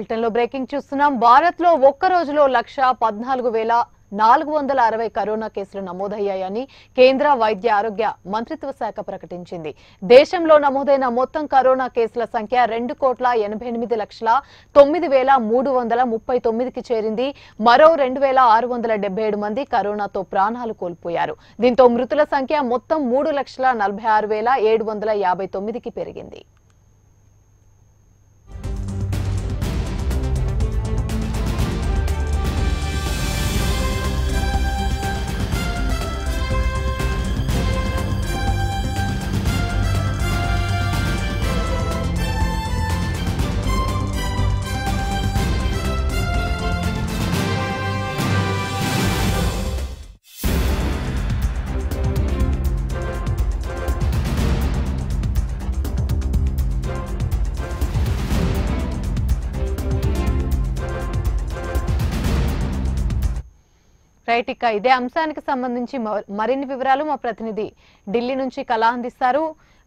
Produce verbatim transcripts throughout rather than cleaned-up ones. Bulletin లో breaking చూస్తున్నాం. భారత్ లో ఒక్క రోజులో లక్ష పద్నాలుగు వేల నాలుగు వందల అరవై కరోనా కేసులు నమోదయ్యాయని కేంద్ర వైద్య ఆరోగ్య మంత్రిత్వ శాఖ ప్రకటించింది. దేశంలో నమోదైన మొత్తం కరోనా కేసుల సంఖ్య రెండు కోట్ల ఎనభై ఎనిమిది లక్షల తొమ్మిది వేల మూడు వందల ముప్పై తొమ్మిదికి చేరింది. మరో రెండు వేల ఆరు వందల డెబ్బై ఏడు మంది కరోనాతో ప్రాణాలు కోల్పోయారు. దీంతో మృతుల సంఖ్య మొత్తం మూడు లక్షల నలభై ఆరు వేల ఏడు వందల యాభై తొమ్మిదికి పెరిగింది. రైట్, ఇక ఇదే అంశానికి సంబంధించి మరిన్ని వివరాలు మా ప్రతినిధి ఢిల్లీ నుంచి కళ అందిస్తారు.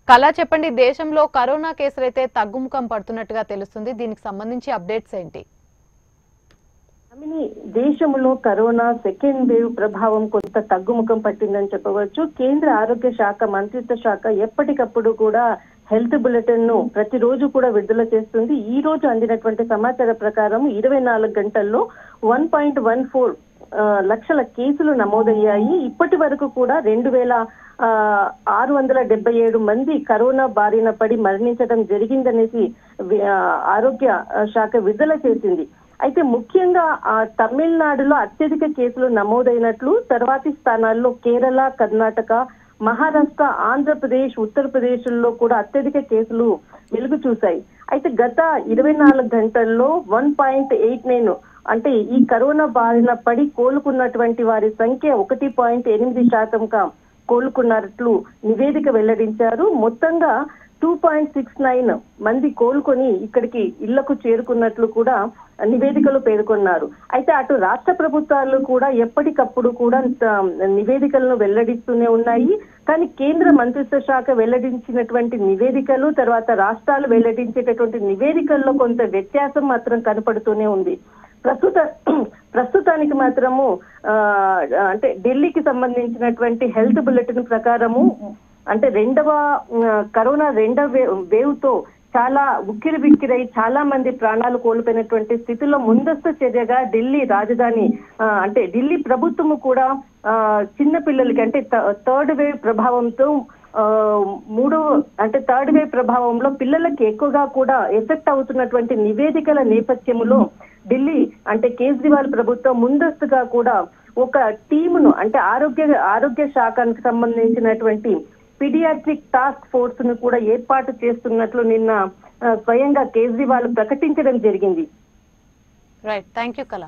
కళ, చెప్పండి, దేశంలో కరోనా కేసులు అయితే తగ్గుముఖం పడుతున్నట్టుగా తెలుస్తుంది. దీనికి సంబంధించి అప్డేట్స్ ఏంటి? దేశంలో కరోనా సెకండ్ వేవ్ ప్రభావం కొంత తగ్గుముఖం పట్టిందని చెప్పవచ్చు. కేంద్ర ఆరోగ్య శాఖ మంత్రిత్వ శాఖ ఎప్పటికప్పుడు కూడా హెల్త్ బులెటిన్ ను ప్రతిరోజు కూడా విడుదల చేస్తుంది. ఈ రోజు అందినటువంటి సమాచారం ప్రకారం ఇరవై నాలుగు గంటల్లో వన్ పాయింట్ వన్ ఫోర్ లక్షల కేసులు నమోదయ్యాయి. ఇప్పటి వరకు కూడా రెండు వేల ఆరు వందల డెబ్బై ఏడు మంది కరోనా బారిన పడి మరణించడం జరిగిందనేసి ఆరోగ్య శాఖ విడుదల చేసింది. అయితే ముఖ్యంగా తమిళనాడులో అత్యధిక కేసులు నమోదైనట్లు, తర్వాతి స్థానాల్లో కేరళ, కర్ణాటక, మహారాష్ట్ర, ఆంధ్రప్రదేశ్, ఉత్తరప్రదేశ్ లో కూడా అత్యధిక కేసులు వెలుగు చూశాయి. అయితే గత ఇరవై నాలుగు గంటల్లో వన్ పాయింట్ ఎయిట్ నైన్ అంటే ఈ కరోనా బారిన పడి కోలుకున్నటువంటి వారి సంఖ్య ఒకటి పాయింట్ ఎనిమిది శాతంగా కోలుకున్నట్లు నివేదిక వెల్లడించారు. మొత్తంగా టూ పాయింట్ సిక్స్ నైన్ మంది కోలుకొని ఇక్కడికి ఇళ్లకు చేరుకున్నట్లు కూడా నివేదికలు పేర్కొన్నారు. అయితే అటు రాష్ట్ర ప్రభుత్వాలు కూడా ఎప్పటికప్పుడు కూడా నివేదికలను వెల్లడిస్తూనే ఉన్నాయి. కానీ కేంద్ర మంత్రిత్వ శాఖ వెల్లడించినటువంటి నివేదికలు, తర్వాత రాష్ట్రాలు వెల్లడించేటటువంటి నివేదికల్లో కొంత వ్యత్యాసం మాత్రం కనపడుతూనే ఉంది. ప్రస్తుత ప్రస్తుతానికి మాత్రము అంటే ఢిల్లీకి సంబంధించినటువంటి హెల్త్ బులెటిన్ ప్రకారము అంటే రెండవ కరోనా రెండవ వేవ్ తో చాలా ఉక్కిరి బిక్కిరై చాలా మంది ప్రాణాలు కోల్పోయినటువంటి స్థితిలో ముందస్తు చర్యగా ఢిల్లీ రాజధాని అంటే ఢిల్లీ ప్రభుత్వము కూడా చిన్న పిల్లలకి అంటే థర్డ్ వేవ్ ప్రభావంతో మూడో అంటే థర్డ్ వేవ్ ప్రభావంలో పిల్లలకి ఎక్కువగా కూడా ఎఫెక్ట్ అవుతున్నటువంటి నివేదికల నేపథ్యంలో ఢిల్లీ అంటే కేజ్రీవాల్ ప్రభుత్వం ముందస్తుగా కూడా ఒక టీమును అంటే ఆరోగ్య ఆరోగ్య శాఖకు సంబంధించినటువంటి పీడియాట్రిక్ టాస్క్ ఫోర్స్ ను కూడా ఏర్పాటు చేస్తున్నట్లు నిన్న స్వయంగా కేజ్రీవాల్ ప్రకటించడం జరిగింది. రైట్, థ్యాంక్ యూ కళ.